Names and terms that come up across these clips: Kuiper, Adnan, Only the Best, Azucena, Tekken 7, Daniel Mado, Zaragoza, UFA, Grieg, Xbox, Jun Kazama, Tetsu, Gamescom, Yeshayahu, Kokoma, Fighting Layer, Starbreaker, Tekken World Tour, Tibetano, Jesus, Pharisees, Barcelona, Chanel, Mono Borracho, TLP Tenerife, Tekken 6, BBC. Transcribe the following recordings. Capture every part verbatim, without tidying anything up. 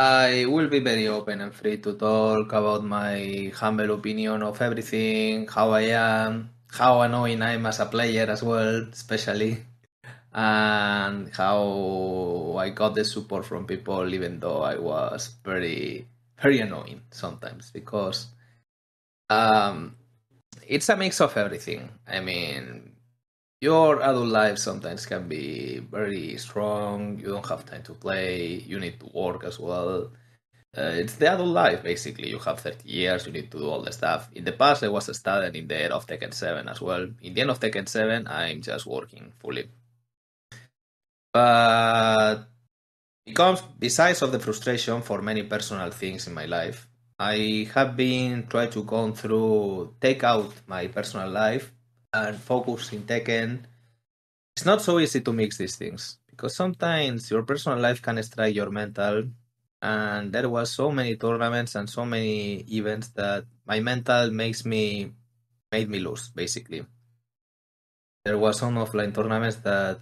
I will be very open and free to talk about my humble opinion of everything, how I am, how annoying I am as a player as well, especially, and how I got the support from people, even though I was very, very annoying sometimes, because um, it's a mix of everything. I mean, your adult life sometimes can be very strong, you don't have time to play, you need to work as well. Uh, it's the adult life, basically. You have thirty years, you need to do all the stuff. In the past, I was studying in the end of Tekken seven as well. In the end of Tekken seven, I'm just working fully. But it comes, besides of the frustration for many personal things in my life, I have been trying to go through, take out my personal life and focus in Tekken. It's not so easy to mix these things, because sometimes your personal life can strike your mental, and there was so many tournaments and so many events that my mental makes me made me lose, basically. There was some offline tournaments that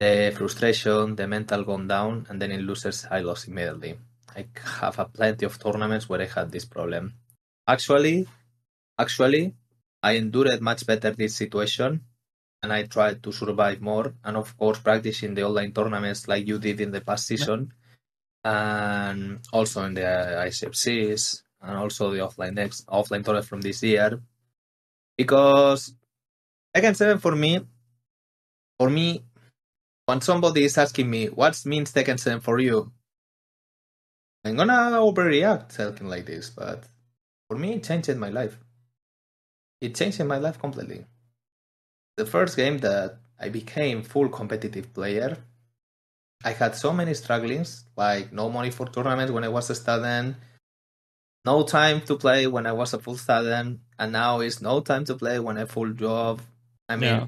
the frustration, the mental gone down, and then in losers I lost immediately. I have a plenty of tournaments where I had this problem. Actually, actually, I endured much better this situation, and I tried to survive more, and of course practicing the online tournaments like you did in the past season, and also in the I C F Cs, and also the offline next offline tournament from this year, because Tekken seven for me, for me, when somebody is asking me what means Tekken seven for you, I'm gonna overreact something like this, but for me it changed my life. It changed my life completely. The first game that I became full competitive player, I had so many strugglings, like no money for tournaments when I was a student, no time to play when I was a full student, and now it's no time to play when I full job. I mean, yeah.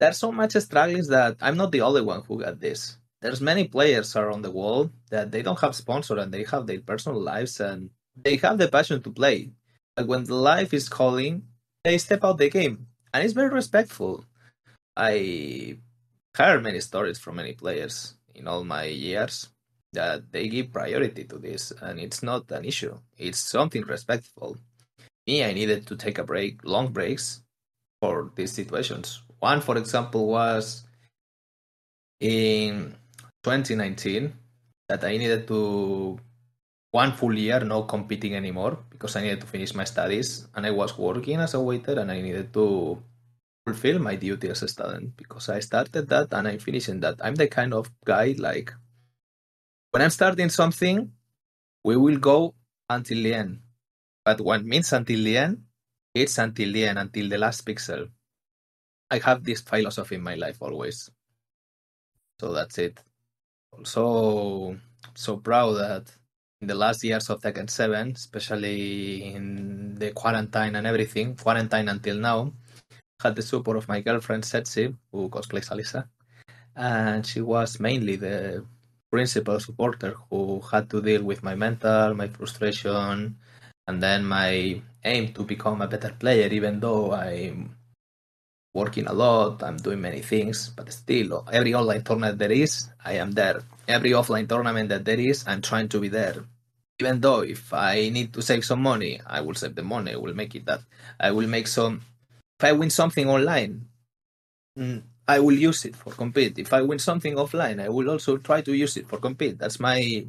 There's so much strugglings that I'm not the only one who got this. There's many players around the world that they don't have sponsors and they have their personal lives and they have the passion to play. But when the life is calling, they step out the game, and it's very respectful. I heard many stories from many players in all my years that they give priority to this, and it's not an issue. It's something respectful. Me, I needed to take a break, long breaks for these situations. One, for example, was in twenty nineteen that I needed to one full year not competing anymore because I needed to finish my studies and I was working as a waiter and I needed to fulfill my duty as a student because I started that and I'm finishing that. I'm the kind of guy like when I'm starting something, we will go until the end. But what means until the end? It's until the end, until the last pixel. I have this philosophy in my life always. So that's it. Also, so proud that in the last years of Tekken seven, especially in the quarantine and everything, quarantine until now, had the support of my girlfriend Setsi, who cosplays Alisa, and she was mainly the principal supporter who had to deal with my mental, my frustration, and then my aim to become a better player, even though I'm working a lot, I'm doing many things, but still, every online tournament there is, I am there. Every offline tournament that there is, I'm trying to be there. Even though if I need to save some money, I will save the money. I will make it that. I will make some... If I win something online, I will use it for compete. If I win something offline, I will also try to use it for compete. That's my...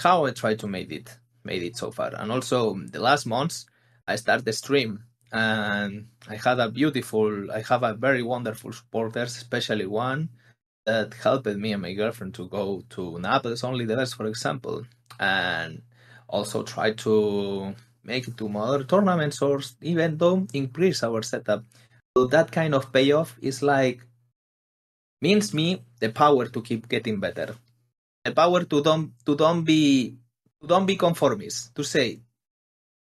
how I try to make it. Made it so far. And also, the last months, I started the stream. And I had a beautiful... I have a very wonderful supporters, especially one that helped me and my girlfriend to go to Naples, Only the Best, for example, and also try to make it to other tournaments or even though increase our setup. So that kind of payoff is like, means me the power to keep getting better. The power to don't, to don't be, to don't be conformist, to say,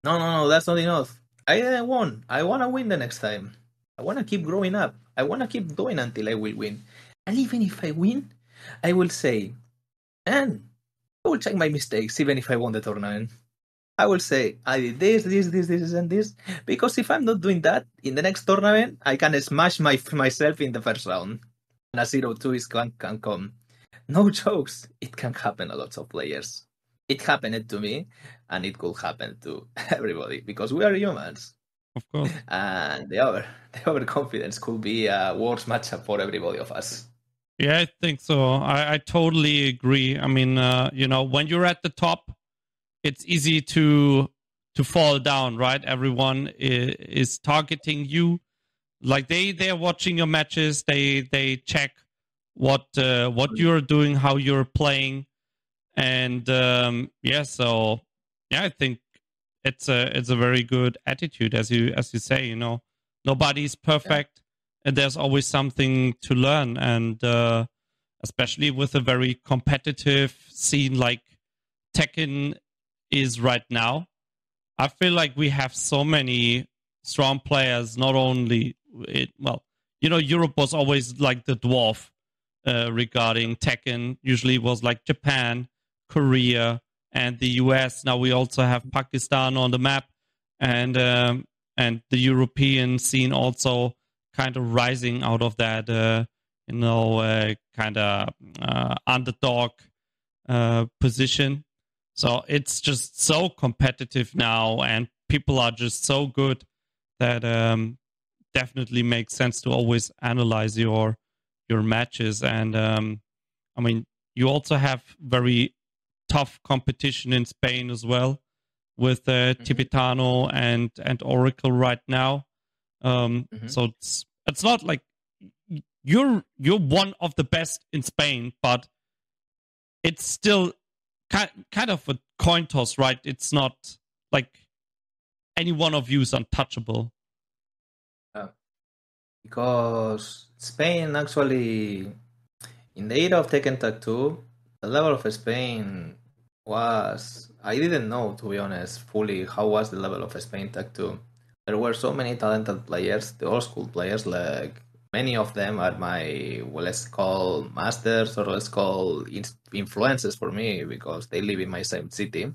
no, no, no, that's not enough. I didn't won. I want to win the next time. I want to keep growing up. I want to keep doing until I will win. And even if I win, I will say, and I will check my mistakes, even if I won the tournament. I will say, I did this, this, this, this, and this, because if I'm not doing that, in the next tournament, I can smash my, myself in the first round, and a zero two is can, can come. no jokes, it can happen to lots of players. It happened to me, and it could happen to everybody, because we are humans. Of course. And the over, the overconfidence could be a worse matchup for everybody of us. Yeah, I think so. I, I totally agree. I mean, uh, you know, when you're at the top, it's easy to to fall down, right? Everyone is, is targeting you. Like they they're watching your matches. They they check what uh, what you're doing, how you're playing, and um, yeah. So yeah, I think it's a it's a very good attitude, as you as you say. You know, nobody's perfect. Yeah. And there's always something to learn, and uh, especially with a very competitive scene like Tekken is right now, I feel like we have so many strong players. Not only it, well, you know, Europe was always like the dwarf uh, regarding Tekken. Usually it was like Japan, Korea, and the U S. Now we also have Pakistan on the map, and um, and the European scene also kind of rising out of that, uh, you know, uh, kind of uh, underdog uh, position. So it's just so competitive now, and people are just so good that um, definitely makes sense to always analyze your your matches. And um, I mean, you also have very tough competition in Spain as well, with uh, mm-hmm. Tibetano and and Oracle right now. Um, mm-hmm. So it's, it's not like you're you're one of the best in Spain, but it's still kind kind of a coin toss, right? It's not like any one of you is untouchable. Uh, because Spain actually, in the era of Tekken Tag two, the level of Spain was, I didn't know, to be honest, fully how was the level of Spain Tag two. There were so many talented players, the old school players, like many of them are my, well, let's call masters or let's call influences for me, because they live in my same city.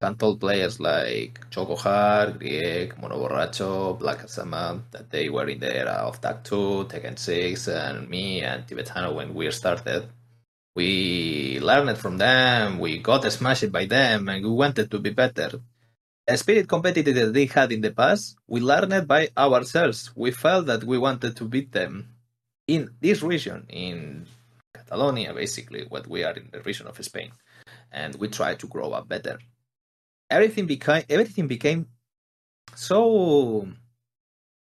Talented players like Choco Har, Grieg, Mono Borracho, Black Kazama, that they were in the era of Tag two, Tekken six, and me and Tibetano when we started. We learned from them, we got smashed by them, and we wanted to be better. A spirit competitive that they had in the past, we learned by ourselves. We felt that we wanted to beat them. In this region, in Catalonia, basically, what we are in the region of Spain, and we tried to grow up better. Everything became everything became so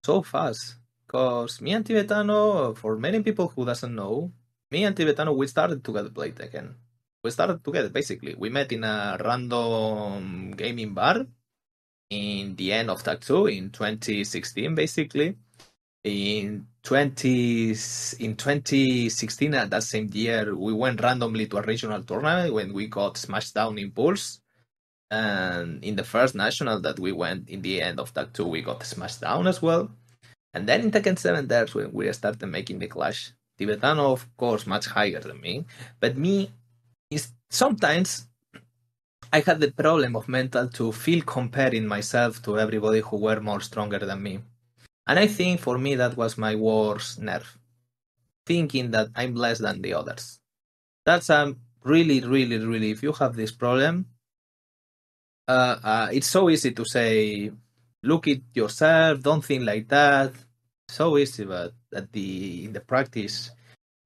so fast, because me and Tibetano, for many people who doesn't know, me and Tibetano, we started together play Tekken. We started together, basically. We met in a random gaming bar in the end of Tag two in twenty sixteen, basically. In twenty in twenty sixteen, at that same year, we went randomly to a regional tournament when we got smashed down in pools. And in the first national that we went in the end of Tag two, we got smashed down as well. And then in Tekken seven, that's when we started making the clash. Tibetano, of course, much higher than me, but me, is sometimes I had the problem of mental to feel comparing myself to everybody who were more stronger than me. And I think for me that was my worst nerve. Thinking that I'm less than the others. That's um, really, really, really, if you have this problem, uh, uh, it's so easy to say, look at yourself, don't think like that. So easy, but at the, in the practice,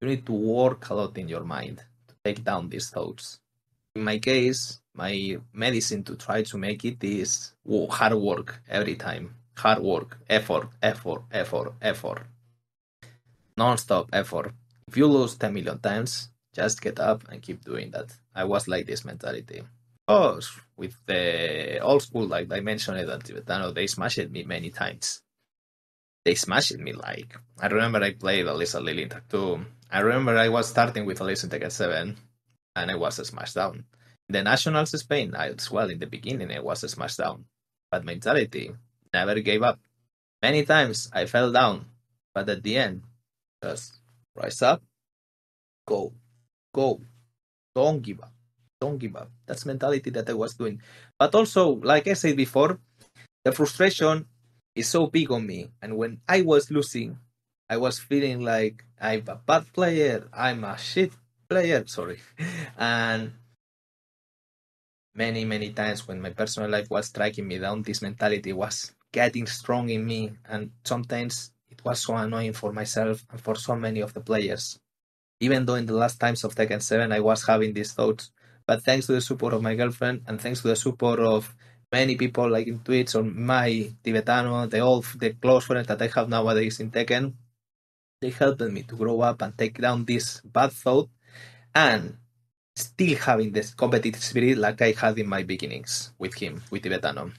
you need to work a lot in your mind. Take down these thoughts. In my case, my medicine to try to make it is hard work every time. Hard work, effort, effort, effort, effort. Non-stop effort. If you lose ten million times, just get up and keep doing that. I was like this mentality. Oh, with the old school, like I mentioned it at Tibetano, they smashed me many times. They smashed me like... I remember I played Alisa Lily Tag two. I remember I was starting with Alisa in Tekken seven, and I was a smash down. In the Nationals Spain, I, as well, in the beginning, I was a smash down. But mentality never gave up. Many times I fell down, but at the end, just rise up, go, go. Don't give up. Don't give up. That's mentality that I was doing. But also, like I said before, the frustration is so big on me. And when I was losing, I was feeling like I'm a bad player, I'm a shit player, sorry. And many, many times when my personal life was striking me down, this mentality was getting strong in me, and sometimes it was so annoying for myself and for so many of the players. Even though in the last times of Tekken seven I was having these thoughts, but thanks to the support of my girlfriend and thanks to the support of many people like in Twitch or my Tibetano, the old, the close friends that I have nowadays in Tekken, they helped me to grow up and take down this bad thought and still having this competitive spirit like I had in my beginnings with him, with Tibetano.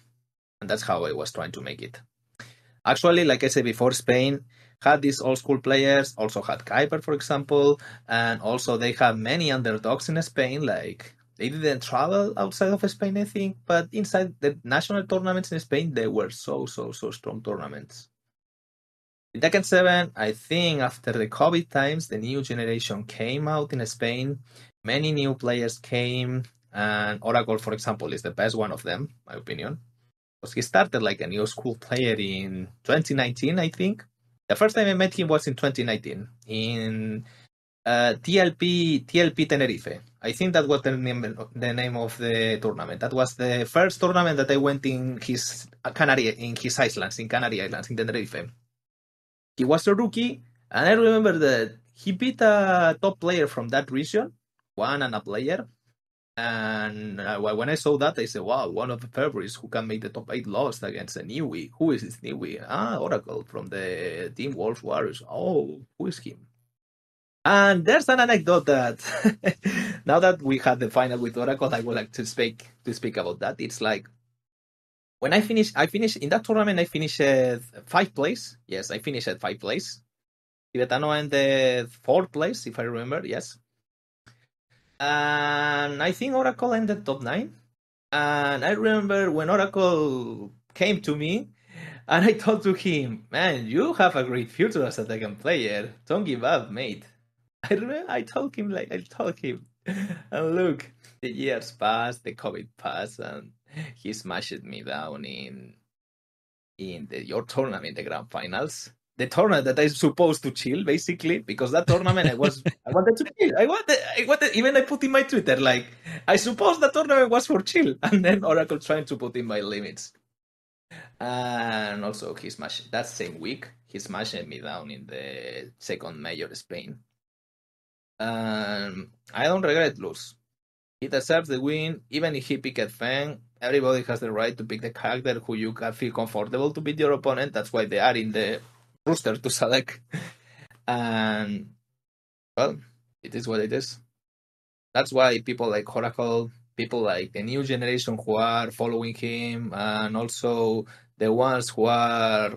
And that's how I was trying to make it. Actually, like I said before, Spain had these old school players, also had Kuiper, for example, and also they had many underdogs in Spain, like they didn't travel outside of Spain, I think, but inside the national tournaments in Spain, they were so, so, so strong tournaments. In Tekken seven, I think after the COVID times, the new generation came out in Spain, many new players came, and Oracle, for example, is the best one of them, my opinion. Because he started like a new school player in twenty nineteen, I think. The first time I met him was in twenty nineteen, in uh, T L P, T L P Tenerife. I think that was the name, the name of the tournament. That was the first tournament that I went in his uh, Canary, in his islands, in Canary Islands, in Tenerife. He was a rookie, and I remember that he beat a top player from that region, one and a player. And when I saw that, I said, wow, one of the favorites who can make the top eight lost against a Niwi. Who is this Niwi? Ah, Oracle from the Team Wolf Warriors. Oh, who is him? And there's an anecdote that now that we had the final with Oracle, I would like to speak to speak about that. It's like, when I finished, I finished, in that tournament, I finished at five place. Yes, I finished at five place. Tibetano ended fourth place, if I remember, yes. And I think Oracle ended top nine. And I remember when Oracle came to me and I told to him, man, you have a great future as a Tekken player. Don't give up, mate. I remember I told him, like, I told him. And look, the years passed, the COVID passed, and he smashed me down in in the, your tournament, the grand finals. The tournament that I'm supposed to chill, basically, because that tournament I was, I wanted to chill. I wanted, I wanted, even I put in my Twitter, like, I suppose the tournament was for chill. And then Oracle trying to put in my limits. And also, he smashed, that same week, he smashed me down in the second major Spain. Um, I don't regret lose. He deserves the win, even if he picked Fang. Everybody has the right to pick the character who you can feel comfortable to beat your opponent. That's why they are in the rooster to select, and well, it is what it is. That's why people like Oracle, people like the new generation who are following him, and also the ones who are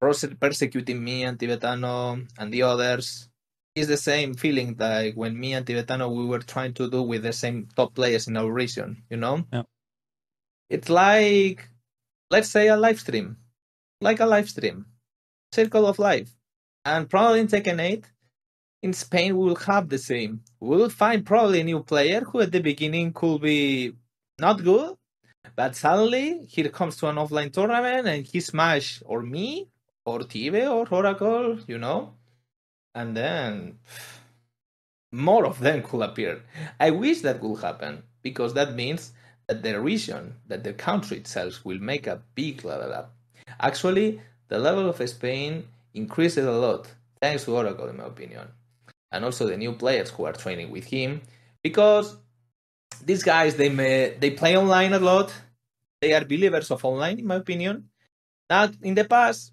persecuting me and Tibetano and the others, is the same feeling like when me and Tibetano we were trying to do with the same top players in our region, you know? Yeah. It's like, let's say a live stream, like a live stream. Circle of life, and probably in Tekken eight in Spain we will have the same. We will find probably a new player who at the beginning could be not good, but suddenly he comes to an offline tournament and he smash or me or Tibe or Oracle, you know, and then pff, more of them could appear. I wish that could happen, because that means that the region, that the country itself will make a big level up. Actually, the level of Spain increases a lot, thanks to Oracle, in my opinion. And also the new players who are training with him. Because these guys, they may, they play online a lot. They are believers of online, in my opinion. Now, in the past,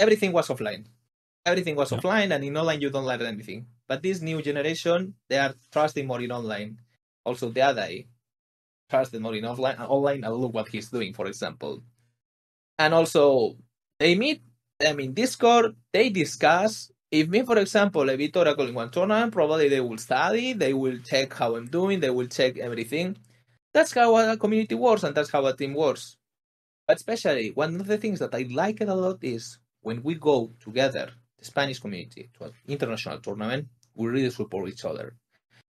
everything was offline. Everything was yeah. offline, and in online you don't learn anything. But this new generation, they are trusting more in online. Also, the other day, trusted more in offline, online, and look what he's doing, for example. And also, they meet them in Discord, they discuss. If me, for example, I beat Oracle in one tournament, probably they will study, they will check how I'm doing, they will check everything. That's how a community works, and that's how a team works. But especially, one of the things that I like it a lot is when we go together, the Spanish community, to an international tournament, we really support each other.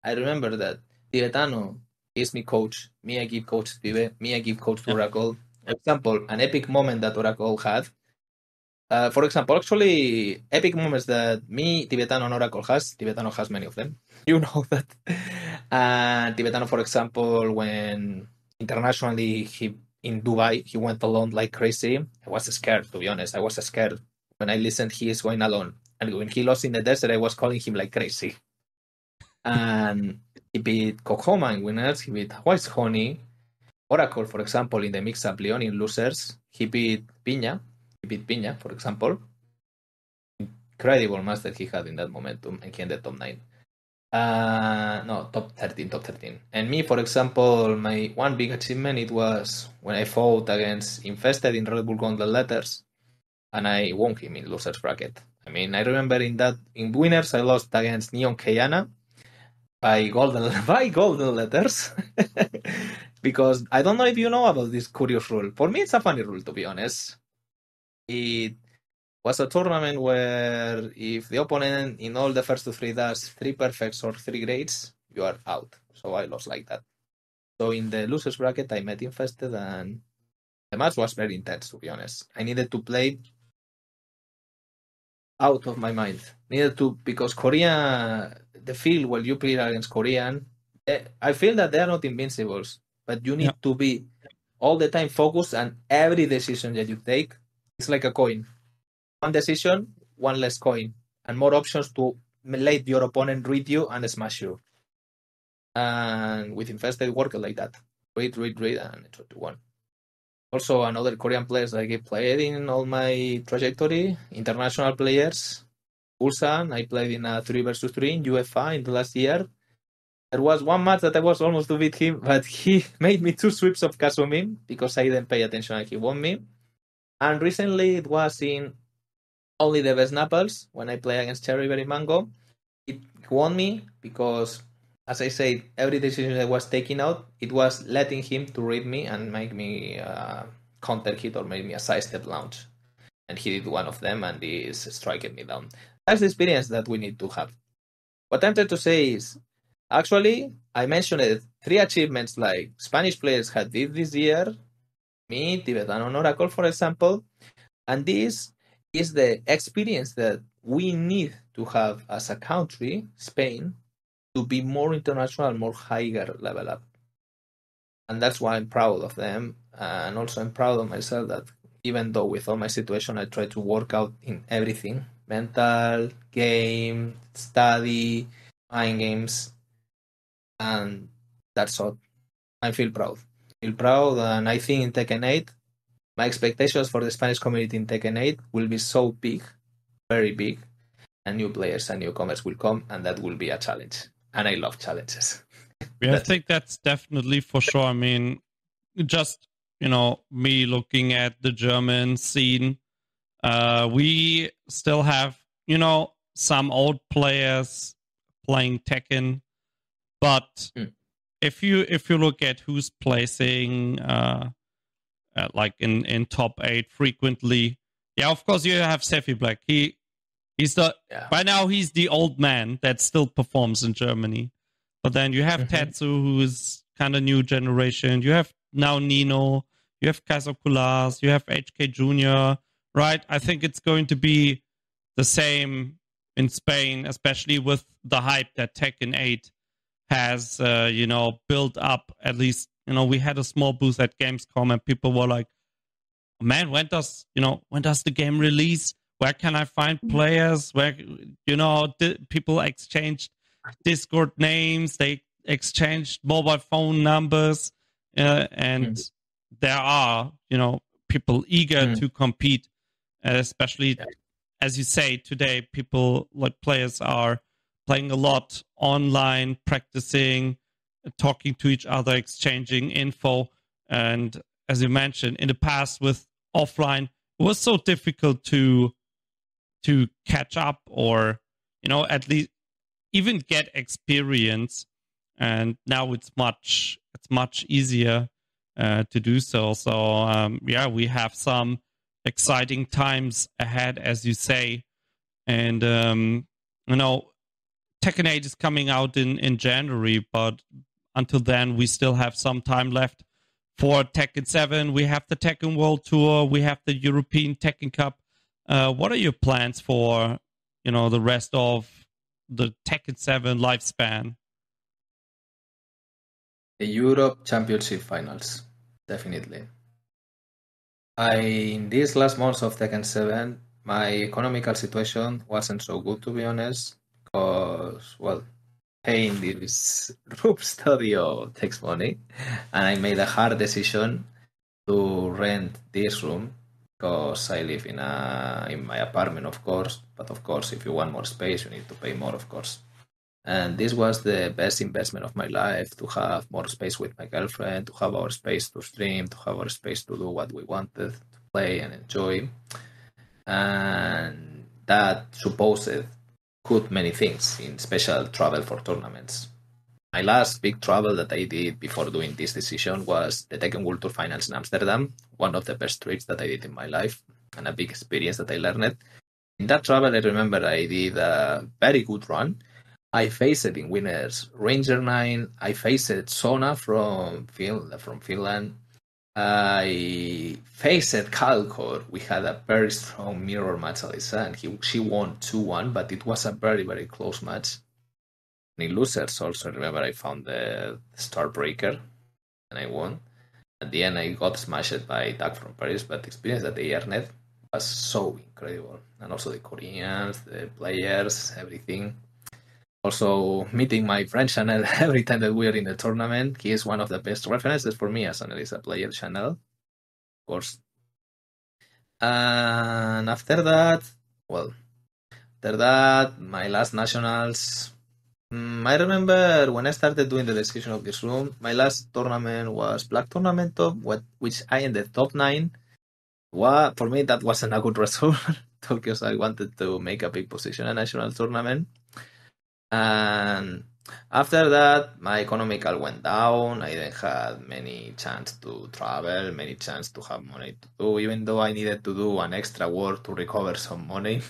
I remember that Tibetano is me coach, me I give coach to Tibe, me I give coach to Oracle. For example, an epic moment that Oracle had, Uh, for example, actually, epic moments that me, Tibetano, and Oracle has. Tibetano has many of them. You know that. And uh, Tibetano, for example, when internationally he in Dubai, he went alone like crazy. I was scared, to be honest. I was scared when I listened. He is going alone, and when he lost in the desert, I was calling him like crazy. And he beat Kokoma in winners. He beat Wise Honey. Oracle, for example, in the mix-up, Leon in losers. He beat Piña. He beat Piña, for example. Incredible master he had in that momentum, and he ended top nine. Uh, no, top thirteen, top thirteen. And me, for example, my one big achievement, it was when I fought against Infested in Red Bull Gauntlet Letters, and I won him in losers bracket. I mean, I remember in that in winners, I lost against Neon Kayana by golden by golden letters. Because I don't know if you know about this curious rule. For me, it's a funny rule, to be honest. It was a tournament where if the opponent in all the first two three does three perfects or three grades, you are out. So I lost like that. So in the losers bracket, I met Infested, and the match was very intense, to be honest. I needed to play out of my mind. Needed to, because Korea, the field where you play against Korean, I feel that they are not invincibles. But you need yeah. to be all the time focused, and every decision that you take is like a coin. One decision, one less coin, and more options to let your opponent read you and smash you. And with Infested, work like that. Read, read, read, and it's two to one. Also, another Korean players that I played in all my trajectory, international players, Ulsan, I played in a three versus three in U F A in the last year. There was one match that I was almost to beat him, but he made me two sweeps of Kasumim because I didn't pay attention and he won me. And recently it was in Only the Best Naples when I played against Cherry Berry Mango. It won me because, as I said, every decision I was taking out, it was letting him to read me and make me uh, counter hit or make me a sidestep launch. And he did one of them and he's striking me down. That's the experience that we need to have. What I'm trying to say is, actually, I mentioned it, three achievements like Spanish players had did this year, me, Tibetano, Oracle, for example, and this is the experience that we need to have as a country, Spain, to be more international, more higher level up. And that's why I'm proud of them, and also I'm proud of myself that even though with all my situation I try to work out in everything, mental, game, study, mind games. And that's all. I feel proud. I feel proud, and I think in Tekken eight, my expectations for the Spanish community in Tekken eight will be so big, very big, and new players and newcomers will come, and that will be a challenge. And I love challenges. Yeah, I think that's definitely for sure. I mean, just, you know, me looking at the German scene, uh, we still have, you know, some old players playing Tekken. But mm. if you if you look at who's placing uh, uh, like in, in top eight frequently, yeah, of course you have Sefi Black. He he's the yeah. by now he's the old man that still performs in Germany. But then you have mm-hmm. Tetsu, who's kind of new generation. You have now Nino. You have Casoculas. You have H K Junior. Right? I think it's going to be the same in Spain, especially with the hype that Tekken eight. Has, uh, you know, built up. At least, you know, we had a small booth at Gamescom and people were like, man, when does, you know, when does the game release? Where can I find players? Where, you know, di- people exchanged Discord names, they exchanged mobile phone numbers, uh, and mm. there are, you know, people eager mm. to compete, uh, especially, as you say, today, people, like players are playing a lot online, practicing, talking to each other, exchanging info. And as you mentioned, in the past with offline, it was so difficult to to catch up or, you know, at least even get experience. And now it's much it's much easier uh, to do so. So, um, yeah, we have some exciting times ahead, as you say. And, um, you know, Tekken eight is coming out in, in January, but until then, we still have some time left for Tekken seven. We have the Tekken World Tour. We have the European Tekken Cup. Uh, what are your plans for, you know, the rest of the Tekken seven lifespan? The Europe Championship Finals, definitely. I, in these last months of Tekken seven, my economical situation wasn't so good, to be honest, because, well, paying this group studio takes money, and I made a hard decision to rent this room, because I live in a in my apartment, of course, but of course, if you want more space, you need to pay more, of course. And this was the best investment of my life, to have more space with my girlfriend, to have our space to stream, to have our space to do what we wanted, to play and enjoy. And that supposed good many things in special travel for tournaments. My last big travel that I did before doing this decision was the Tekken World Tour Finals in Amsterdam, one of the best trips that I did in my life and a big experience that I learned. In that travel, I remember I did a very good run. I faced in winners Ranger nine, I faced Sona from Finland, from Finland. I faced Kalkor. We had a very strong mirror match, Alisa, and he, she won two one, but it was a very, very close match. And in losers also, remember, I found the Starbreaker, and I won. At the end, I got smashed by Doug from Paris, but the experience that they earned was so incredible. And also the Koreans, the players, everything. Also, meeting my friend Chanel every time that we are in the tournament. He is one of the best references for me as an Alisa player, Chanel, of course. And after that, well, after that, my last nationals. Um, I remember when I started doing the decision of this room, my last tournament was Black Tournament Top, which I ended top nine. Well, for me, that wasn't a good result because I wanted to make a big position in a national tournament. And after that, my economical went down. I didn't have many chance to travel, many chance to have money to do, even though I needed to do an extra work to recover some money.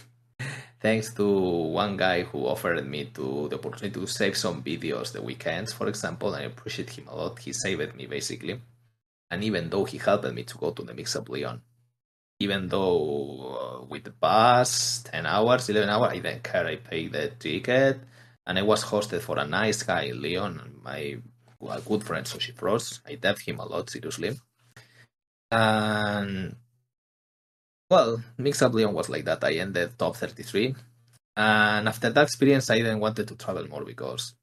Thanks to one guy who offered me to the opportunity to save some videos the weekends, for example, and I appreciate him a lot. He saved me, basically. And even though he helped me to go to the mix-up Leon, even though uh, with the bus, ten hours, eleven hours, I didn't care. I paid the ticket. And I was hosted for a nice guy, Leon, my well, good friend, Sushi Frost. I debt him a lot, seriously. And, well, mix-up Leon was like that. I ended top thirty-three. And after that experience, I then wanted to travel more because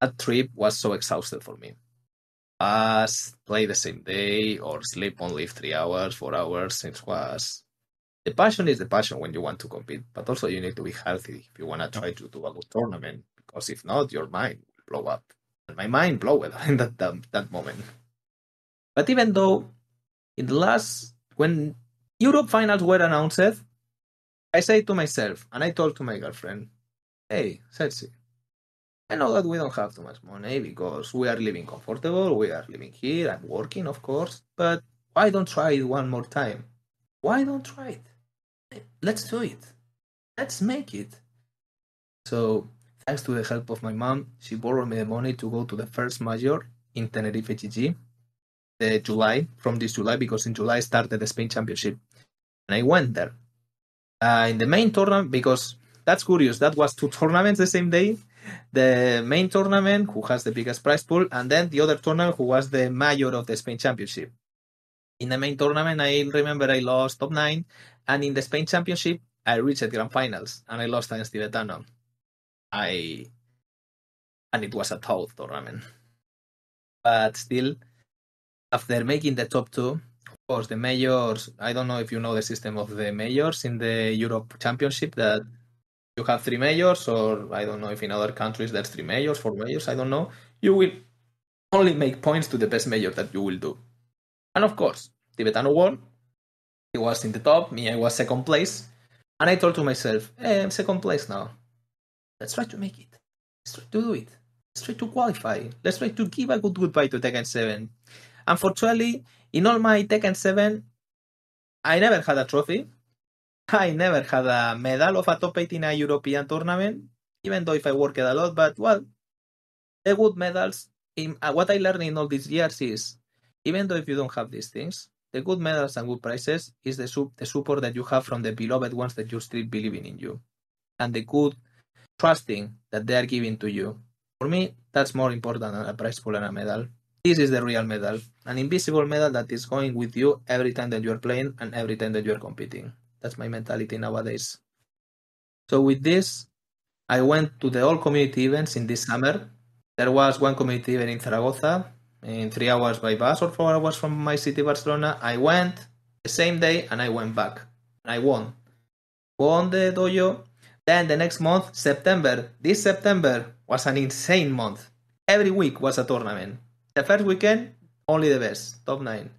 that trip was so exhausted for me. Us, play the same day, or sleep only three hours, four hours, it was... The passion is the passion when you want to compete, but also you need to be healthy if you want to try to do a good tournament, because if not, your mind will blow up. And my mind blew up in that, that, that moment. But even though, in the last, when Europe finals were announced, I said to myself, and I told to my girlfriend, hey, Setsi, I know that we don't have too much money because we are living comfortable, we are living here, I'm working, of course, but why don't try it one more time? Why don't try it? Let's do it. Let's make it. So, thanks to the help of my mom, she borrowed me the money to go to the first major in Tenerife G G, the July, from this July, because in July started the Spain Championship. And I went there. Uh, in the main tournament, because that's curious, that was two tournaments the same day. The main tournament, who has the biggest prize pool, and then the other tournament, who was the major of the Spain Championship. In the main tournament, I remember I lost top nine, and in the Spain Championship, I reached grand finals, and I lost against Tibetano. I, and it was a tough tournament. But still, after making the top two, of course, the majors, I don't know if you know the system of the majors in the Europe Championship, that you have three majors, or I don't know if in other countries there's three majors, four majors, I don't know. You will only make points to the best major that you will do. And of course, Tibetano won. He was in the top, me, I was second place. And I told to myself, hey, I'm second place now. Let's try to make it. Let's try to do it. Let's try to qualify. Let's try to give a good goodbye to Tekken seven. Unfortunately, in all my Tekken seven, I never had a trophy. I never had a medal of a top eight in a European tournament, even though if I worked a lot. But, well, the good medals, in, uh, what I learned in all these years is, even though if you don't have these things, The good medals and good prizes is the, su the support that you have from the beloved ones that you still believing in you, and the good trusting that they are giving to you. For me, that's more important than a prize pool and a medal. This is the real medal, an invisible medal that is going with you every time that you are playing and every time that you are competing. That's my mentality nowadays. So with this, I went to the all community events in this summer. There was one community event in Zaragoza, in three hours by bus or four hours from my city, Barcelona. I went the same day and I went back. I won. Won the dojo. Then the next month, September. This September was an insane month. Every week was a tournament. The first weekend, Only the Best, top nine.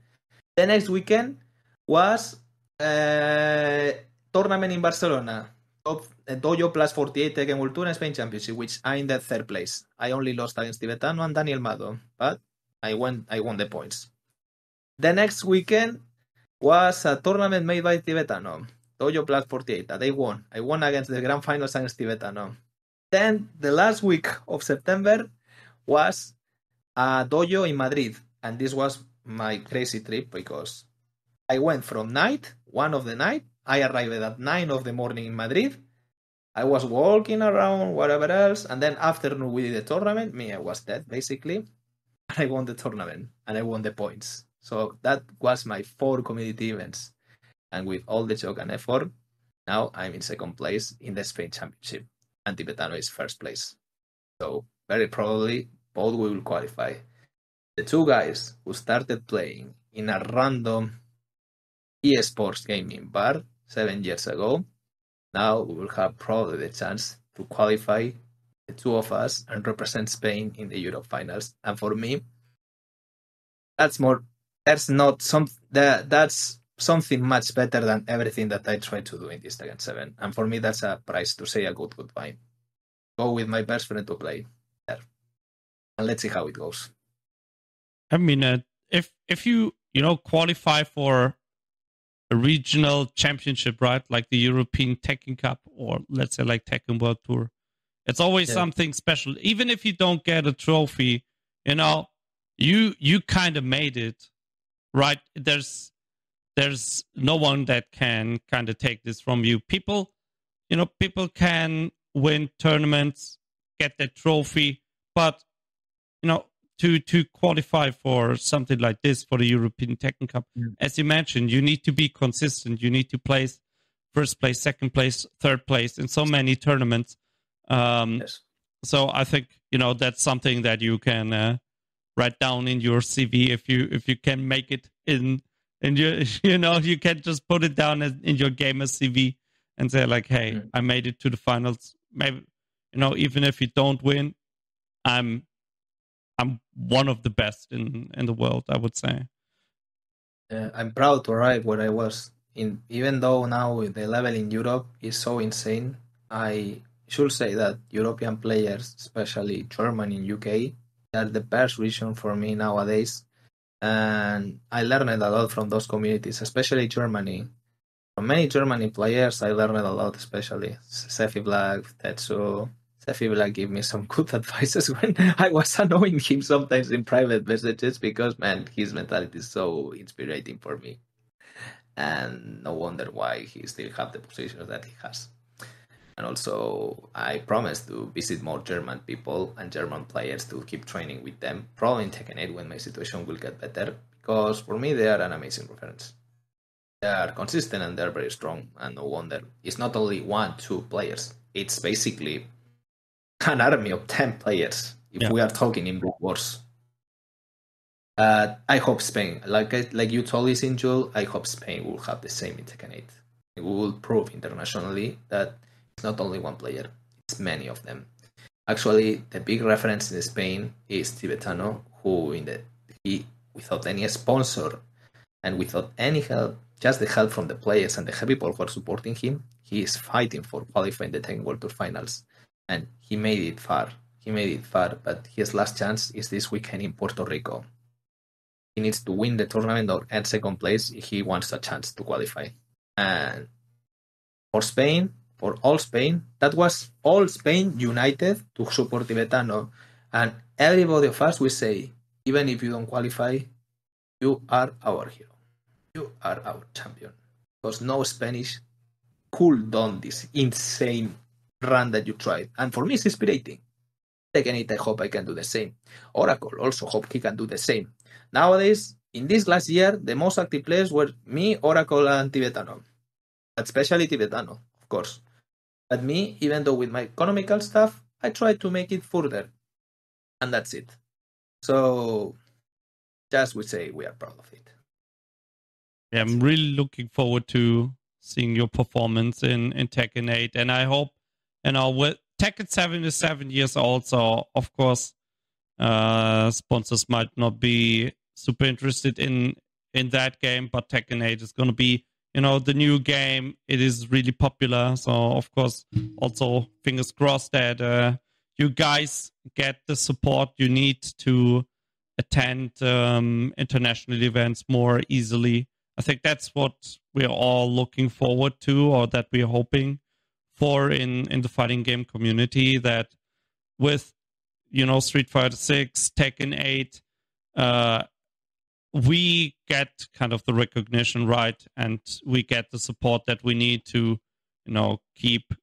The next weekend was a tournament in Barcelona. Top Dojo Plus forty-eight Tekken World Tour and Spain Championship, which I'm in the third place. I only lost against Tibetano and Daniel Mado, but I won, I won the points. The next weekend was a tournament made by Tibetano, Dojo Plus forty-eight, that I won. I won against the Grand Finals against Tibetano. Then the last week of September was a dojo in Madrid, and this was my crazy trip because I went from night, one of the night, I arrived at nine of the morning in Madrid. I was walking around, whatever else, and then afternoon we did the tournament. Me, I was dead, basically. And I won the tournament, and I won the points. So that was my four community events. And with all the joke and effort, now I'm in second place in the Spain Championship. And Tibetano is first place. So very probably both will qualify. The two guys who started playing in a random eSports gaming bar seven years ago, now we will have probably the chance to qualify, the two of us, and represent Spain in the Europe finals. And for me, that's more, that's not some, that, that's something much better than everything that I tried to do in this Tekken seven. And for me, that's a prize to say a good goodbye. Go with my best friend to play there, and let's see how it goes. I mean, uh, if if you you know qualify for a regional championship, right? Like the European Tekken Cup, or let's say like Tekken World Tour. It's always yeah. something special. Even if you don't get a trophy, you know, you you kind of made it, right? There's there's no one that can kind of take this from you. People, you know, people can win tournaments, get their trophy, but you know, To, to qualify for something like this, for the European Tekken Cup, yeah. as you mentioned, you need to be consistent. You need to place first place, second place, third place in so many tournaments. Um, yes. So I think, you know, that's something that you can uh, write down in your C V if you if you can make it in. And you you know you can just put it down as, in your gamer C V and say like, hey, yeah. I made it to the finals. Maybe, you know, even if you don't win, I'm. I'm one of the best in, in the world, I would say. Uh, I'm proud to arrive where I was. In, even though now the level in Europe is so insane, I should say that European players, especially German and U K, are the best region for me nowadays. And I learned a lot from those communities, especially Germany. From many German players, I learned a lot, especially Sefi Black, Tetsu. Sefi Black gave me some good advices when I was annoying him sometimes in private messages because, man, his mentality is so inspiring for me. And no wonder why he still has the position that he has. And also, I promise to visit more German people and German players to keep training with them, probably in Tekken eight when my situation will get better, because for me they are an amazing reference. They are consistent and they are very strong, and no wonder. It's not only one, two players. It's basically an army of ten players, if yeah. we are talking in Blood Wars. Uh, I hope Spain, like I, like you told us in Jul, I hope Spain will have the same in Tekken eight. We will prove internationally that it's not only one player, it's many of them. Actually, the big reference in Spain is Tibetano, who in the he without any sponsor and without any help, just the help from the players and the people who are supporting him, he is fighting for qualifying the Tekken World Tour Finals. And he made it far. He made it far, but his last chance is this weekend in Puerto Rico. He needs to win the tournament or at second place if he wants a chance to qualify. And for Spain, for all Spain, that was all Spain united to support Tibetano. And everybody of us, we say, even if you don't qualify, you are our hero. you are our champion. Because no Spanish could done this insane run that you tried. And for me, it's inspiring. Tekken eight, I hope I can do the same. Oracle also hope he can do the same. Nowadays, in this last year, the most active players were me, Oracle, and Tibetano. Especially Tibetano, of course. But me, even though with my economical stuff, I tried to make it further. And that's it. So, just we say we are proud of it. Yeah, I'm really looking forward to seeing your performance in, in Tekken eight. And I hope, you know, with Tekken seven is seven years old, so of course, uh, sponsors might not be super interested in, in that game, but Tekken eight is going to be, you know, the new game. It is really popular. So, of course, also fingers crossed that uh, you guys get the support you need to attend um, international events more easily. I think that's what we're all looking forward to, or that we're hoping for in, in the fighting game community, that with, you know, Street Fighter six, Tekken eight, uh, we get kind of the recognition right, and we get the support that we need to, you know, keep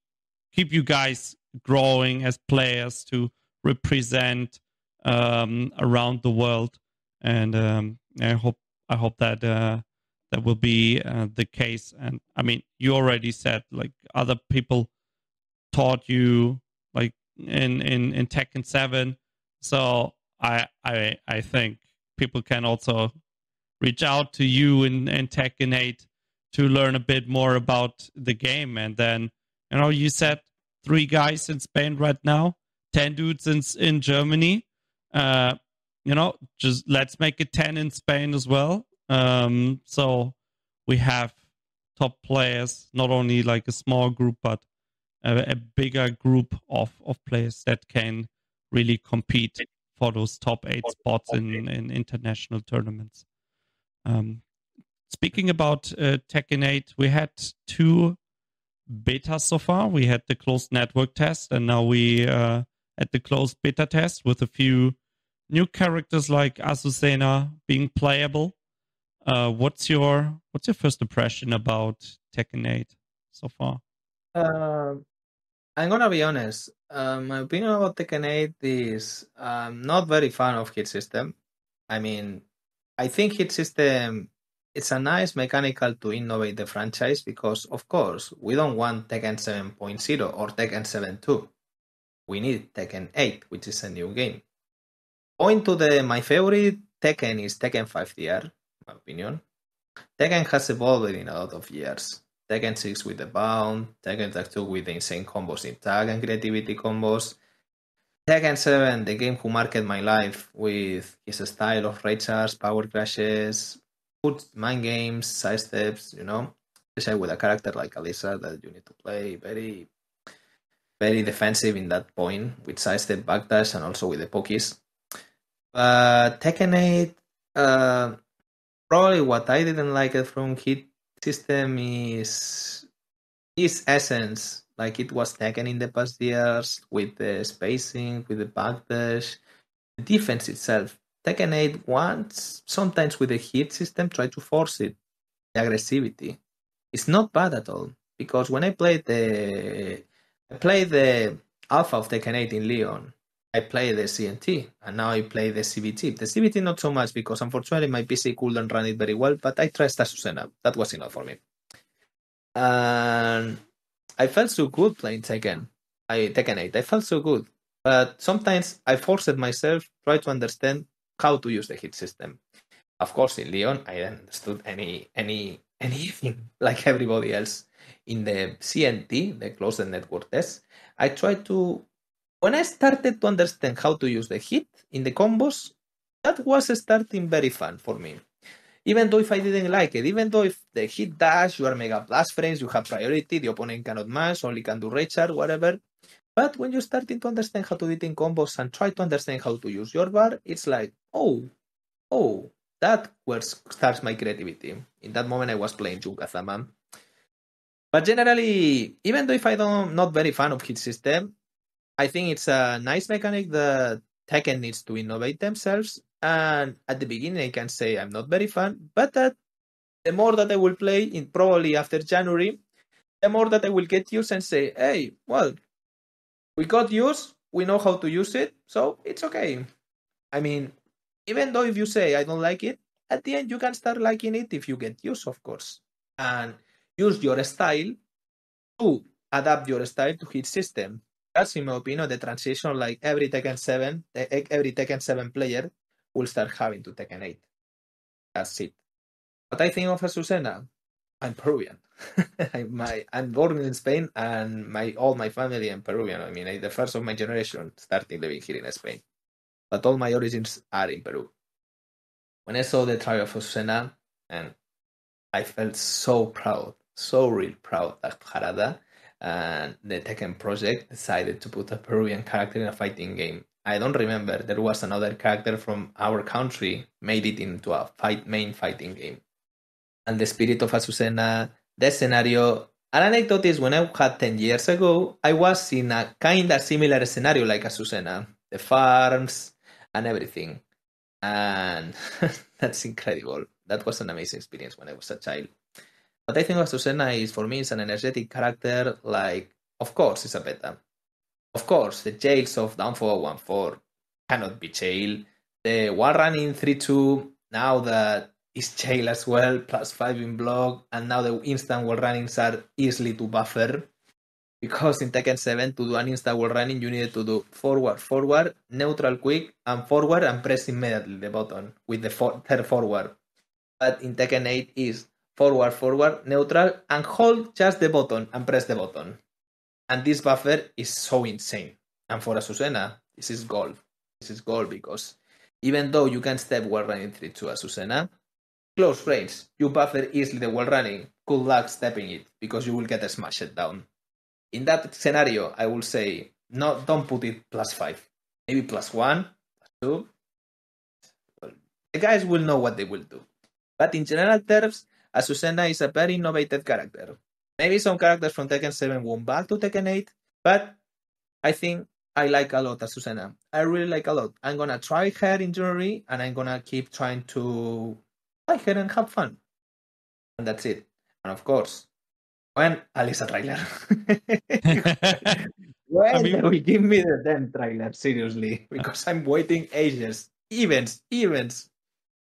keep you guys growing as players to represent um, around the world. And um, I hope I hope that. Uh, That will be uh, the case. And I mean, you already said, like, other people taught you, like, in, in, in Tekken seven. So I I I think people can also reach out to you in, in Tekken eight to learn a bit more about the game. And then, you know, you said three guys in Spain right now, ten dudes in, in Germany. Uh, you know, just let's make it ten in Spain as well. Um, so we have top players, not only like a small group, but a, a bigger group of, of players that can really compete for those top eight spots in, in international tournaments. Um, speaking about uh, Tekken eight, we had two betas so far. We had the closed network test, and now we uh, at the closed beta test with a few new characters like Azucena being playable. Uh, what's your what's your first impression about Tekken eight so far? Uh, I'm gonna be honest. Uh, my opinion about Tekken eight is I'm not very fan of hit system. I mean, I think hit system, it's a nice mechanical to innovate the franchise, because of course we don't want Tekken seven point oh or Tekken seven point two. We need Tekken eight, which is a new game. Going to the my favorite Tekken is Tekken five D R. Opinion. Tekken has evolved in a lot of years. Tekken six with the bound, Tekken Tag two with the insane combos in tag and creativity combos, Tekken seven, the game who marked my life with his style of rage-ars, power crashes, good mind games, side steps, you know, especially with a character like Alisa that you need to play very, very defensive in that point, with side step, backdash, and also with the pokies. Uh, Tekken eight. Uh, Probably what I didn't like it from hit system is its essence, like it was taken in the past years with the spacing, with the backdash, the defense itself. Tekken eight once, sometimes with the hit system, try to force it, the aggressivity. It's not bad at all, because when I played the I played the alpha of Tekken eight in Leon, I play the C N T, and now I play the C B T. The C B T not so much, because unfortunately my P C couldn't run it very well, but I trust Azucena. That was enough for me. And I felt so good playing Tekken. I, Tekken eight. I felt so good. But sometimes I forced myself, try to understand how to use the hit system. Of course, in Leon, I understood any, any, anything like everybody else. In the C N T, the closed network test, I tried to... When I started to understand how to use the hit in the combos, that was starting very fun for me. Even though if I didn't like it, even though if the hit dash, you are mega blast frames, you have priority, the opponent cannot mash, only can do rage-art, whatever. But when you're starting to understand how to do it in combos and try to understand how to use your bar, it's like, oh, oh, that where starts my creativity. In that moment I was playing Jun Kazama. But generally, even though if I don't, not very fan of hit system, I think it's a nice mechanic that Tekken needs to innovate themselves. And at the beginning, I can say I'm not very fan, but that the more that I will play, in probably after January, the more that I will get used and say, hey, well, we got used, we know how to use it, so it's okay. I mean, even though if you say I don't like it, at the end you can start liking it if you get used, of course, and use your style to adapt your style to his system. That's, in my opinion, the transition like every Tekken seven, every Tekken seven player will start having to Tekken eight. That's it. What I think of Azucena, I'm Peruvian. I, my, I'm born in Spain, and my all my family are Peruvian. I mean, I, the first of my generation starting living here in Spain. But all my origins are in Peru. When I saw the trial of Azucena, and I felt so proud, so real proud that Harada and the Tekken project decided to put a Peruvian character in a fighting game. I don't remember, there was another character from our country made it into a fight, main fighting game. And the spirit of Azucena, the scenario. An anecdote is when I had ten years ago, I was in a kind of similar scenario like Azucena. The farms and everything. And that's incredible. That was an amazing experience when I was a child. But I think Azucena is, for me, is an energetic character. Like, of course, it's a beta. Of course, the jails of down four one four cannot be jailed. The one running three two, now that is jail as well, plus five in block, and now the instant wall runnings are easily to buffer. Because in Tekken seven, to do an instant wall running, you needed to do forward, forward, neutral quick, and forward, and press immediately the button with the for third forward. But in Tekken eight is forward, forward, neutral, and hold just the button, and press the button. And this buffer is so insane. And for Azucena, this is gold. This is gold, because even though you can step while running three two Azucena, close range, you buffer easily the while running. Good luck stepping it, because you will get smashed down. In that scenario, I will say, no, don't put it plus five. Maybe plus one, plus two. Well, the guys will know what they will do. But in general terms, Azucena is a very innovative character. Maybe some characters from Tekken seven went back to Tekken eight, but I think I like a lot Azucena. I really like a lot. I'm going to try her in January, and I'm going to keep trying to like her and have fun. And that's it. And of course, when Alisa trailer. When I mean, we give me the damn trailer, seriously, because I'm waiting ages, events, events.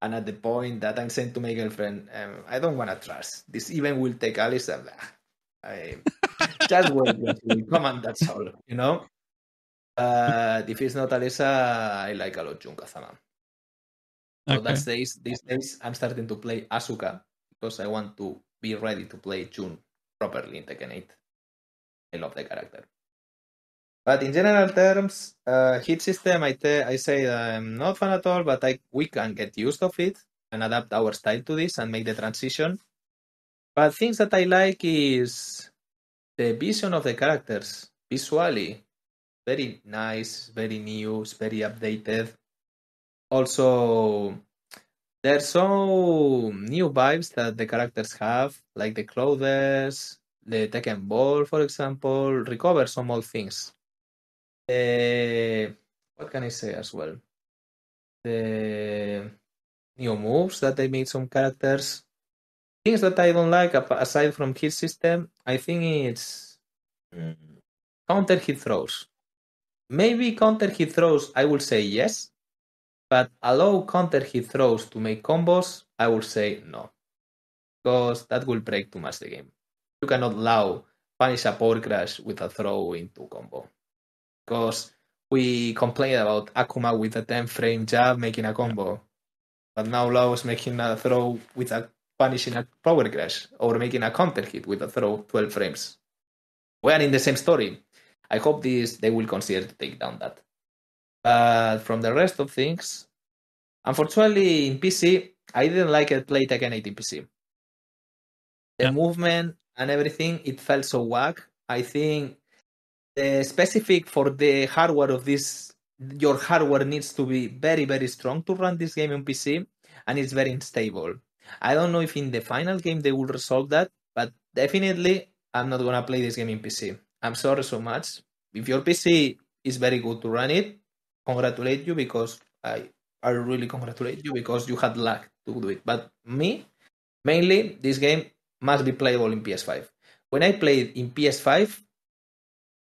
And at the point that I'm saying to my girlfriend, um, I don't want to trust. This event will take Alisa. I just wait. Come on, that's all, you know? Uh, if it's not Alisa, I like a lot Jun Kazama. So okay. That's days, these days I'm starting to play Asuka because I want to be ready to play Jun properly in Tekken eight. I love the character. But in general terms, uh, hit system, I, I say I'm not fan at all, but I, we can get used of it and adapt our style to this and make the transition. But things that I like is the vision of the characters. Visually, very nice, very new, very updated. Also, there's so new vibes that the characters have, like the clothes, the Tekken ball, for example, recover some old things. Uh, what can I say as well? The new moves that they made some characters. Things that I don't like, aside from hit system, I think it's counter hit throws. Maybe counter hit throws, I will say yes. But allow counter hit throws to make combos, I will say no. Because that will break too much the game. You cannot allow punish a power crash with a throw into combo. Because we complained about Akuma with a ten frame jab making a combo. But now Lau is making a throw with a punishing a power crash. Or making a counter hit with a throw twelve frames. We are in the same story. I hope this they will consider to take down that. But from the rest of things, unfortunately in P C, I didn't like it play Tekken eight in P C. The yeah. movement and everything, it felt so whack. I think the specific for the hardware of this, your hardware needs to be very, very strong to run this game on P C, and it's very unstable. I don't know if in the final game they will resolve that, but definitely I'm not going to play this game in P C. I'm sorry so much. If your P C is very good to run it, congratulate you because I, I really congratulate you because you had luck to do it. But me, Mainly, this game must be playable in P S five. When I played in P S five,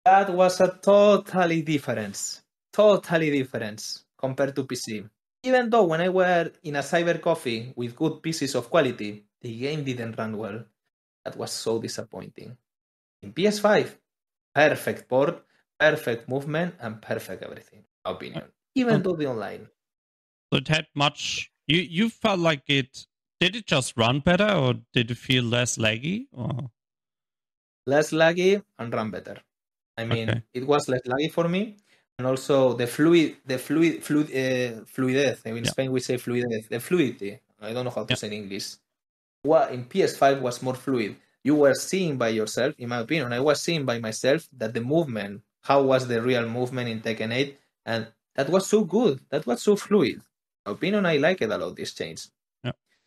that was a totally difference. Totally difference compared to P C. Even though when I were in a cyber coffee with good pieces of quality, the game didn't run well. That was so disappointing. In P S five, perfect port, perfect movement, and perfect everything. Opinion. Even though the online. So it had much... You, you felt like it... Did it just run better, or did it feel less laggy? Or? Less laggy and run better. I mean, okay. It was less laggy for me, and also the fluid, the fluid, fluid, uh, fluidez. In yeah. Spain, we say fluidez, the fluidity. I don't know how to yeah. say in English. What in P S five was more fluid. You were seeing by yourself, in my opinion, I was seeing by myself that the movement, how was the real movement in Tekken eight, and that was so good. That was so fluid. In my opinion, I like it a lot. This change.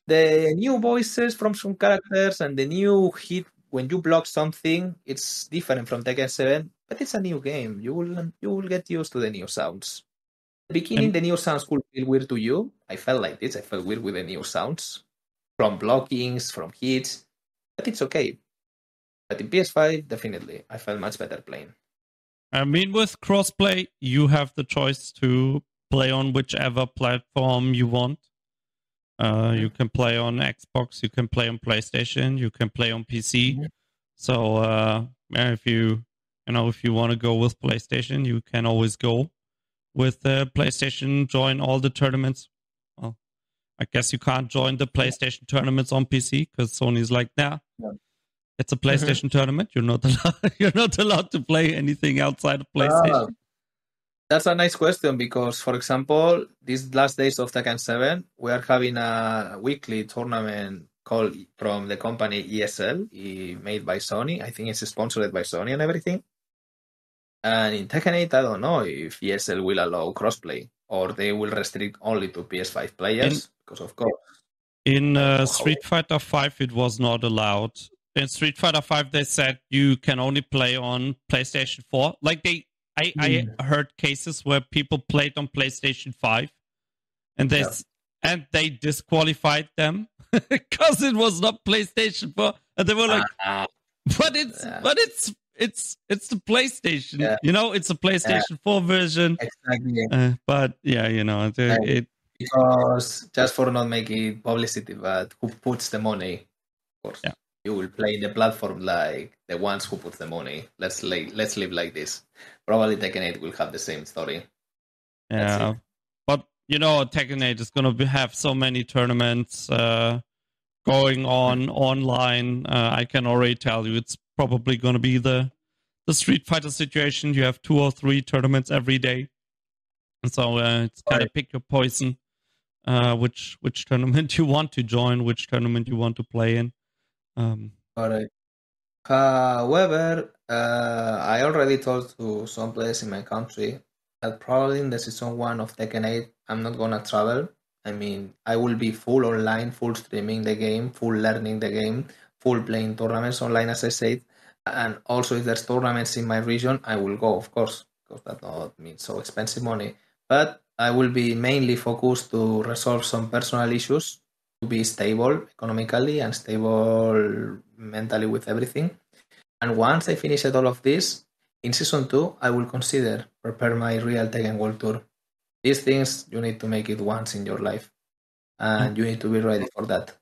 The new voices from some characters and the new hit when you block something, it's different from Tekken seven, but it's a new game. You will you will get used to the new sounds. At the beginning, and the new sounds could feel weird to you. I felt like this. I felt weird with the new sounds, from blockings, from hits, but it's okay. But in P S five, definitely, I felt much better playing. I mean, with crossplay, you have the choice to play on whichever platform you want. Uh, you can play on Xbox, you can play on PlayStation, you can play on P C. Mm-hmm. So uh, if you you know if you want to go with PlayStation, you can always go with uh, PlayStation. Join all the tournaments. Well, I guess you can't join the PlayStation tournaments on P C because Sony's like, nah, yeah. it's a PlayStation mm-hmm. tournament. You're not allowed, you're not allowed to play anything outside of PlayStation. Uh. That's a nice question because, for example, these last days of Tekken seven, we are having a weekly tournament called from the company E S L, made by Sony. I think it's sponsored by Sony and everything. And in Tekken eight, I don't know if E S L will allow crossplay or they will restrict only to P S five players in, because, of course. In uh, Street Fighter five, it was not allowed. In Street Fighter five, they said you can only play on PlayStation four. Like they... I, I heard cases where people played on PlayStation five and they, yeah. and they disqualified them because it was not PlayStation four. And they were like, uh, but it's, yeah. but it's, it's, it's the PlayStation, yeah. you know, it's a PlayStation four version. Exactly. Uh, but yeah, you know, it, yeah. it, because just for not making publicity, but who puts the money? Of course, yeah. you will play the platform like the ones who put the money. Let's lay, let's live like this. Probably Tekken eight will have the same story. Yeah, but you know, Tekken eight is going to have so many tournaments uh, going on online. Uh, I can already tell you, it's probably going to be the the Street Fighter situation. You have two or three tournaments every day, and so uh, it's kind of pick your poison. Uh, which which tournament you want to join, which tournament you want to play in. Um, All right. However, uh, I already told to some players in my country that probably in the season one of Tekken eight, I'm not gonna travel. I mean, I will be full online, full streaming the game, full learning the game, full playing tournaments online, as I said. And also, if there's tournaments in my region, I will go, of course, because that not means so expensive money. But I will be mainly focused to resolve some personal issues. Be stable economically and stable mentally with everything. And once I finish all of this, in season two, I will consider prepare my real Tekken World Tour. These things, you need to make it once in your life. And you need to be ready for that.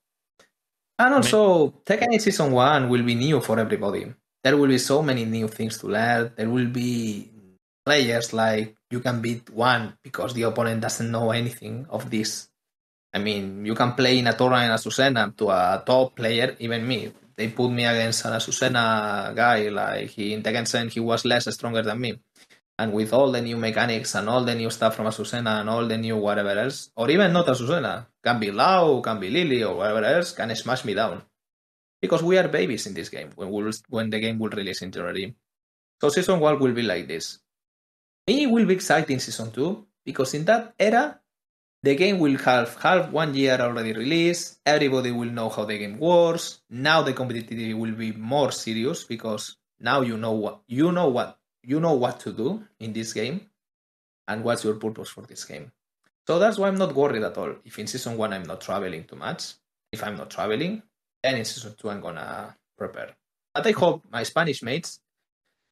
And also, Tekken eight season one will be new for everybody. There will be so many new things to learn. There will be players like you can beat one because the opponent doesn't know anything of this. I mean, you can play in a tournament as Azucena to a top player, even me. They put me against an Azucena guy, like he, in Tekken seven, he was less stronger than me. And with all the new mechanics and all the new stuff from Azucena and all the new whatever else, or even not Azucena, can be Lau, can be Lily, or whatever else, can smash me down. Because we are babies in this game, when, we'll, when the game will release in January. So Season one will be like this. Me will be exciting Season two, because in that era, the game will have half one year already released. Everybody will know how the game works. Now the competitivity will be more serious because now you know what you know what you know what to do in this game, and what's your purpose for this game. So that's why I'm not worried at all. If in season one I'm not traveling too much, if I'm not traveling, and in season two I'm gonna prepare. But I hope my Spanish mates,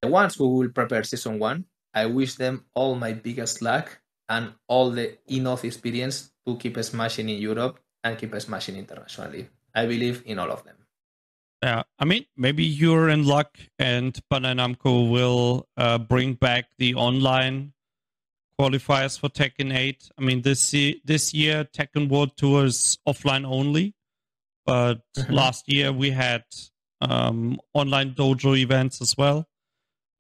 the ones who will prepare season one, I wish them all my biggest luck and all the enough experience to keep smashing in Europe and keep smashing internationally. I believe in all of them. Yeah, I mean, maybe you're in luck and Bandai Namco will uh, bring back the online qualifiers for Tekken eight. I mean, this, e- this year, Tekken World Tour is offline only. But last year, we had um, online dojo events as well.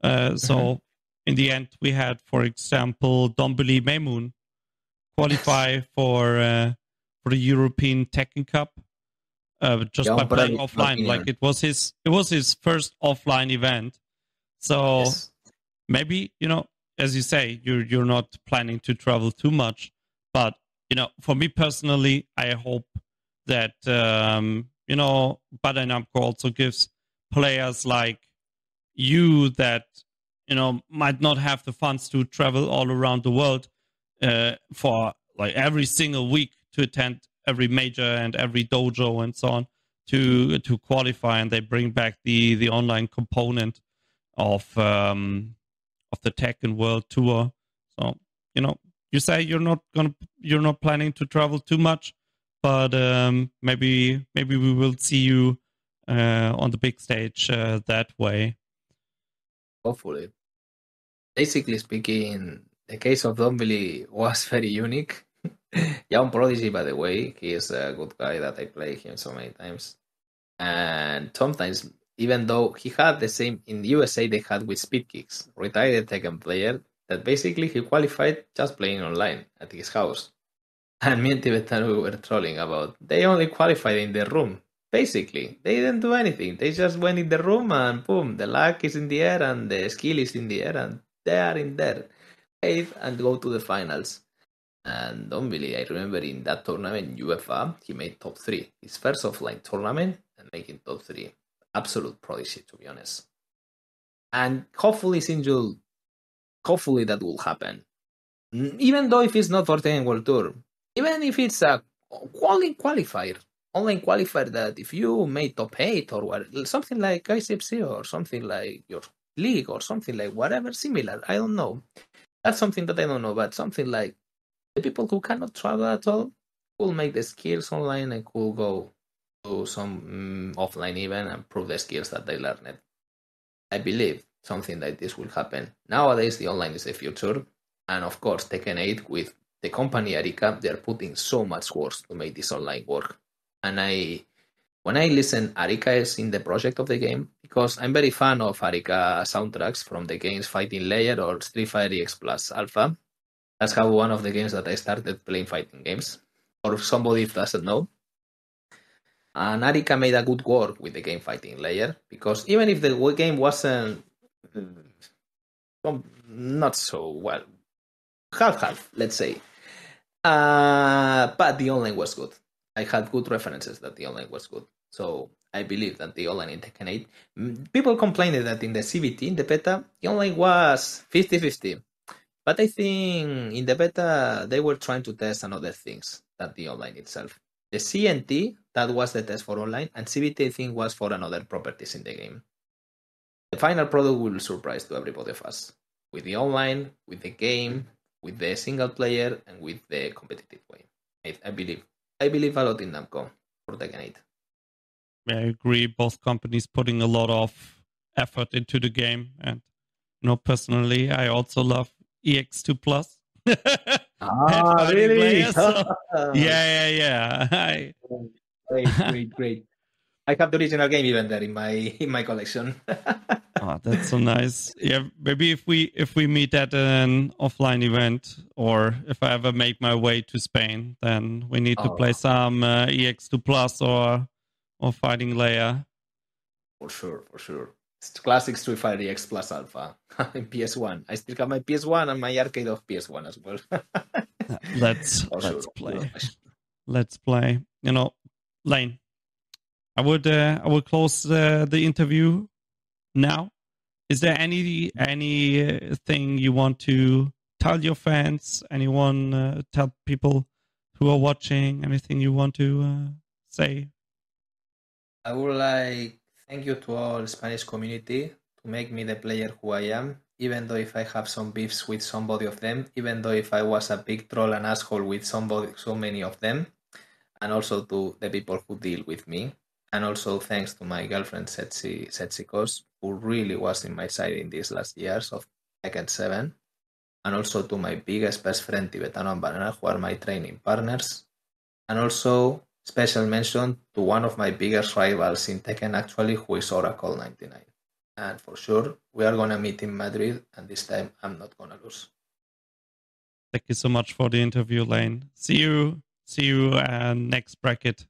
Uh, so in the end, we had, for example, Dombili Maymoon qualify for, uh, for the European Tekken Cup. Uh, just yeah, by playing I, offline, like it was his, it was his first offline event. So yes. Maybe, you know, as you say, you're you're not planning to travel too much. But you know, for me personally, I hope that um, you know, Bandai Namco also gives players like you that you know might not have the funds to travel all around the world uh, for like every single week to attend every major and every dojo and so on to to qualify, and they bring back the, the online component of um, of the Tekken World Tour. So you know, you say you're not gonna you're not planning to travel too much, but um, maybe maybe we will see you uh, on the big stage uh, that way. Hopefully, basically speaking, the case of Dombili was very unique. Young Prodigy, by the way, he is a good guy that I play him so many times. And sometimes, even though he had the same in the U S A they had with Speed Kicks, retired Tekken player, that basically he qualified just playing online at his house. And me and Tibetano we were trolling about, they only qualified in the room, basically. They didn't do anything, they just went in the room and boom, the luck is in the air and the skill is in the air and they are in there. Eighth and go to the finals. And Dombili, I remember in that tournament, U F A, he made top three. His first offline tournament and making top three. Absolute prodigy, to be honest. And hopefully, Sinjul, hopefully that will happen. Even though if it's not for Tekken World Tour, even if it's a quali- qualifier, online qualifier that if you made top eight or what, something like I C F C or something like your league or something like whatever similar, I don't know. That's something that I don't know, but something like the people who cannot travel at all will make the skills online and will go to some mm, offline event and prove the skills that they learned. I believe something like this will happen. Nowadays, the online is the future. And of course, Tekken eight with the company Arika, they are putting so much work to make this online work. And I, when I listen, Arika is in the project of the game because I'm very fan of Arika soundtracks from the games Fighting Layer or Street Fighter E X Plus Alpha. That's how one of the games that I started playing fighting games, or somebody doesn't know. And Arika made a good work with the game Fighting Layer, because even if the game wasn't not so well, half-half, let's say, uh, but the online was good. I had good references that the online was good. So I believe that the online in Tekken eight, people complained that in the C V T, in the beta, the online was fifty-fifty. But I think in the beta, they were trying to test another things than the online itself. The C N T, that was the test for online, and C B T, I think, was for another properties in the game. The final product will surprise to everybody of us. With the online, with the game, with the single player, and with the competitive way. I, I believe I believe a lot in Namco for Tekken eight. I agree. Both companies putting a lot of effort into the game. And you know, personally, I also love E X two Plus. Ah, really? Players, so. yeah, yeah, yeah. I... Great, great, great. I have the original game even there in my in my collection. Oh, that's so nice. Yeah, maybe if we if we meet at an offline event, or if I ever make my way to Spain, then we need oh. to play some uh, E X two Plus or or Fighting Layer. For sure, for sure. It's classic Street Fighter X Plus Alpha in P S one. I still have my P S one and my arcade of P S one as well. let's oh, let's sure. play. Let's play. You know, Lane, I would uh, I would close uh, the interview now. Is there any anything you want to tell your fans? Anyone uh, tell people who are watching? Anything you want to uh, say? I would like thank you to all Spanish community to make me the player who I am, even though if I have some beefs with somebody of them, even though if I was a big troll and asshole with somebody, so many of them, and also to the people who deal with me. And also thanks to my girlfriend Setsi, Setsi Kos, who really was in my side in these last years of Tekken seven. And also to my biggest best friend Tibetano and Banana, who are my training partners. And also special mention to one of my biggest rivals in Tekken actually, who is Oracle ninety-nine. And for sure, we are going to meet in Madrid, and this time I'm not going to lose. Thank you so much for the interview, Lane. See you, see you uh, next bracket.